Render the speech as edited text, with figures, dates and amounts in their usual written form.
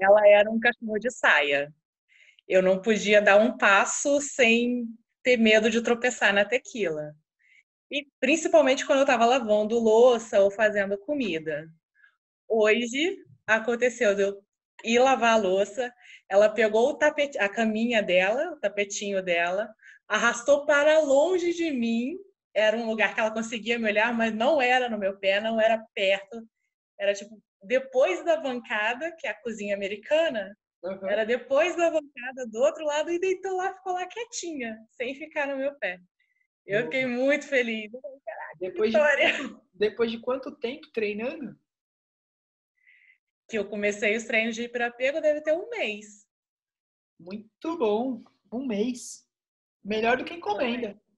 ela era um cachorro de saia. Eu não podia dar um passo sem ter medo de tropeçar na tequila. E principalmente quando eu estava lavando louça ou fazendo comida. Hoje aconteceu de eu ir lavar a louça, ela pegou o tapete, a caminha dela, o tapetinho dela, arrastou para longe de mim. Era um lugar que ela conseguia me olhar, mas não era no meu pé, não era perto. Era tipo depois da bancada, que é a cozinha americana. Uhum. Era depois da bancada do outro lado e deitou lá, ficou lá quietinha, sem ficar no meu pé. Eu fiquei muito feliz. Caraca, depois de quanto tempo treinando? Que eu comecei os treinos de hiperapego, deve ter um mês. Muito bom. Um mês. Melhor do que encomenda.